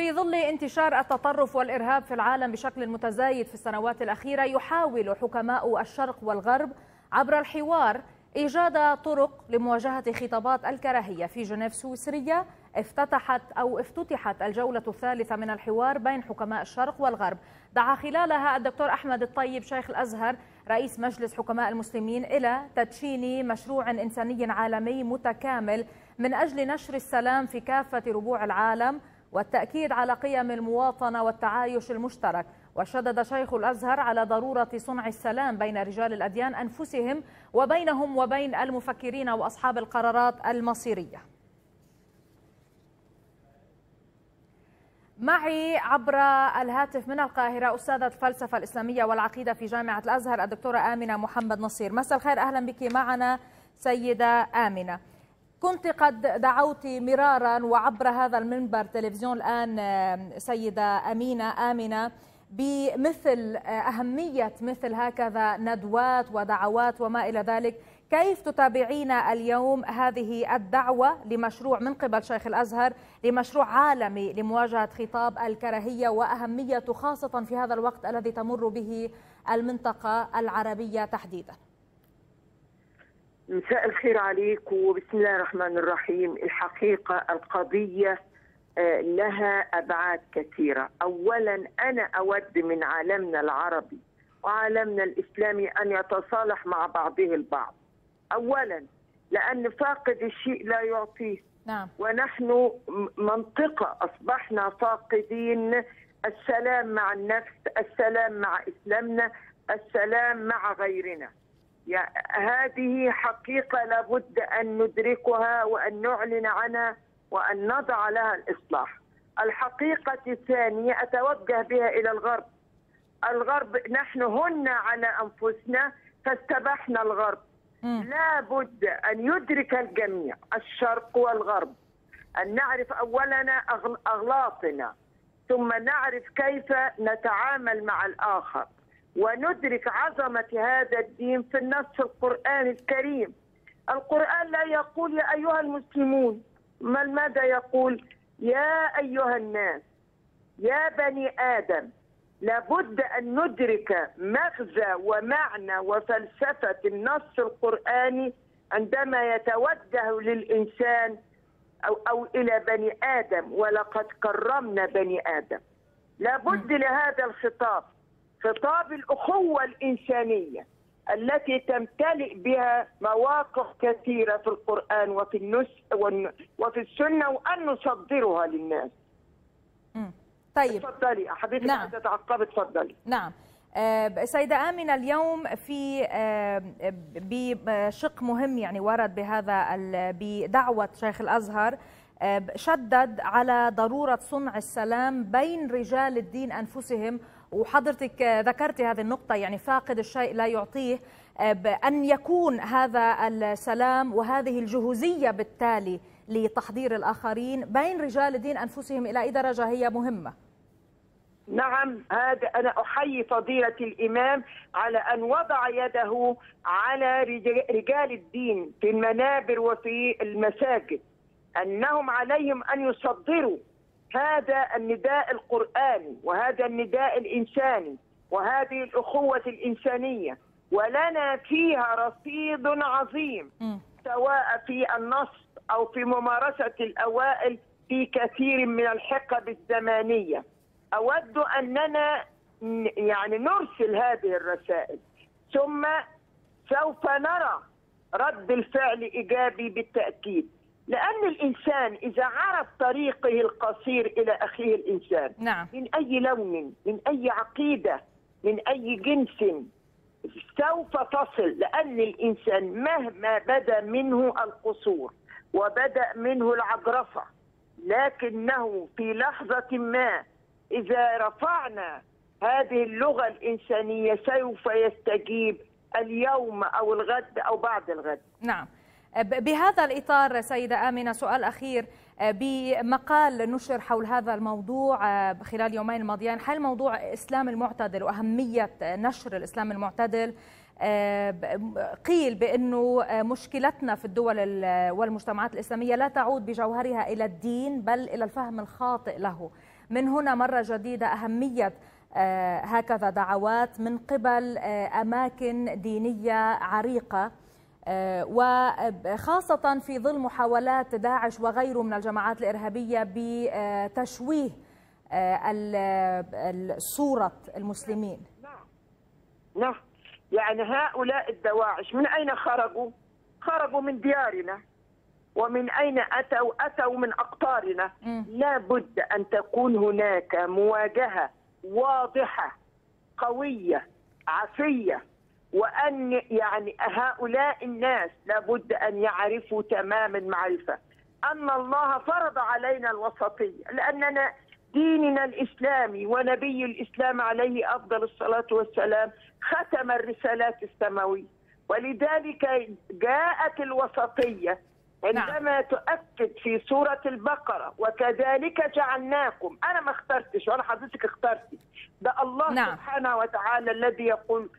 في ظل انتشار التطرف والإرهاب في العالم بشكل متزايد في السنوات الأخيرة، يحاول حكماء الشرق والغرب عبر الحوار إيجاد طرق لمواجهة خطابات الكراهية. في جنيف السويسرية افتتحت الجولة الثالثة من الحوار بين حكماء الشرق والغرب، دعا خلالها الدكتور أحمد الطيب شيخ الأزهر رئيس مجلس حكماء المسلمين إلى تدشين مشروع إنساني عالمي متكامل من أجل نشر السلام في كافة ربوع العالم والتأكيد على قيم المواطنة والتعايش المشترك. وشدد شيخ الأزهر على ضرورة صنع السلام بين رجال الأديان أنفسهم وبينهم وبين المفكرين وأصحاب القرارات المصيرية. معي عبر الهاتف من القاهرة أستاذة الفلسفة الإسلامية والعقيدة في جامعة الأزهر الدكتورة آمنة محمد نصير. مساء الخير، أهلا بك معنا سيدة آمنة. كنت قد دعوت مرارا وعبر هذا المنبر تلفزيون الآن سيدة آمنة بمثل أهمية مثل هكذا ندوات ودعوات وما إلى ذلك. كيف تتابعين اليوم هذه الدعوة لمشروع من قبل شيخ الأزهر لمشروع عالمي لمواجهة خطاب الكراهية وأهميته خاصة في هذا الوقت الذي تمر به المنطقة العربية تحديدا؟ مساء الخير عليك وبسم الله الرحمن الرحيم. الحقيقة القضية لها أبعاد كثيرة. أولا أنا أود من عالمنا العربي وعالمنا الإسلامي أن يتصالح مع بعضه البعض. أولا لأن فاقد الشيء لا يعطيه. نعم. ونحن منطقة أصبحنا فاقدين السلام مع النفس، السلام مع إسلامنا، السلام مع غيرنا. يعني هذه حقيقة لابد أن ندركها وأن نعلن عنها وأن نضع لها الإصلاح. الحقيقة الثانية أتوجه بها إلى الغرب. الغرب نحن هنا على أنفسنا فاستبحنا الغرب. لا بد أن يدرك الجميع الشرق والغرب أن نعرف أولنا أغلاطنا ثم نعرف كيف نتعامل مع الآخر وندرك عظمة هذا الدين في النص القرآني الكريم. القرآن لا يقول يا أيها المسلمون، بل ماذا يقول؟ يا أيها الناس، يا بني آدم. لابد أن ندرك مغزى ومعنى وفلسفة النص القرآني عندما يتوجه للإنسان أو إلى بني آدم، ولقد كرمنا بني آدم. لابد لهذا الخطاب خطاب الأخوة الإنسانية التي تمتلئ بها مواقف كثيرة في القرآن وفي السنة وأن نصدرها للناس. طيب تفضلي حبيبتي. نعم. حضرتك تعقبت، تفضلي. نعم سيدة آمنة، اليوم في بشق مهم يعني ورد بهذا بدعوة شيخ الأزهر شدد على ضرورة صنع السلام بين رجال الدين أنفسهم، وحضرتك ذكرت هذه النقطة يعني فاقد الشيء لا يعطيه، أن يكون هذا السلام وهذه الجهوزية بالتالي لتحضير الآخرين بين رجال الدين أنفسهم إلى أي درجة هي مهمة؟ نعم، هذا أنا أحيي فضيلة الإمام على أن وضع يده على رجال الدين في المنابر وفي المساجد، أنهم عليهم أن يصدروا هذا النداء القرآني وهذا النداء الإنساني وهذه الأخوة الإنسانية. ولنا فيها رصيد عظيم سواء في النص أو في ممارسة الأوائل في كثير من الحقب الزمانية. أود أننا يعني نرسل هذه الرسائل ثم سوف نرى رد الفعل إيجابي بالتأكيد، لأن الإنسان إذا عرف طريقه القصير إلى أخيه الإنسان. نعم. من أي لون، من أي عقيدة، من أي جنس، سوف تصل، لأن الإنسان مهما بدا منه القصور وبدأ منه العجرفة، لكنه في لحظة ما إذا رفعنا هذه اللغة الإنسانية سوف يستجيب اليوم أو الغد أو بعد الغد. نعم. بهذا الإطار سيدة آمنة سؤال أخير، بمقال نشر حول هذا الموضوع خلال يومين الماضيين حول موضوع الإسلام المعتدل وأهمية نشر الإسلام المعتدل قيل بأنه مشكلتنا في الدول والمجتمعات الإسلامية لا تعود بجوهرها إلى الدين بل إلى الفهم الخاطئ له. من هنا مرة جديدة أهمية هكذا دعوات من قبل أماكن دينية عريقة، وخاصة في ظل محاولات داعش وغيره من الجماعات الإرهابية بتشويه صورة المسلمين. نعم، يعني هؤلاء الدواعش من أين خرجوا؟ خرجوا من ديارنا، ومن أين أتوا؟ أتوا من أقطارنا. لا بد أن تكون هناك مواجهة واضحة قوية عفية، وأن يعني هؤلاء الناس لابد أن يعرفوا تمام المعرفة أن الله فرض علينا الوسطية، لأننا ديننا الإسلامي ونبي الإسلام عليه أفضل الصلاة والسلام ختم الرسالات السماوية، ولذلك جاءت الوسطية عندما تؤكد في سورة البقرة وكذلك جعلناكم. أنا ما اخترتش ولا حضرتك اخترتي، ده الله سبحانه وتعالى الذي يقول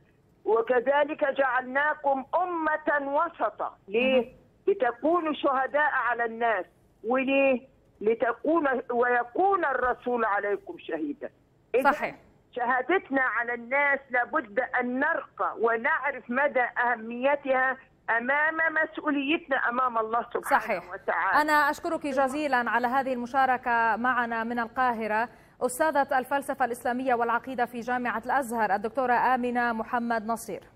وكذلك جعلناكم أمة وسطا. ليه؟ لتكونوا شهداء على الناس. وليه؟ لتكون ويكون الرسول عليكم شهيدا. صحيح. شهادتنا على الناس لابد أن نرقى ونعرف مدى أهميتها أمام مسؤوليتنا أمام الله سبحانه وتعالى. أنا أشكرك جزيلا على هذه المشاركة معنا من القاهرة أستاذة الفلسفة الإسلامية والعقيدة في جامعة الأزهر الدكتورة آمنة محمد نصير.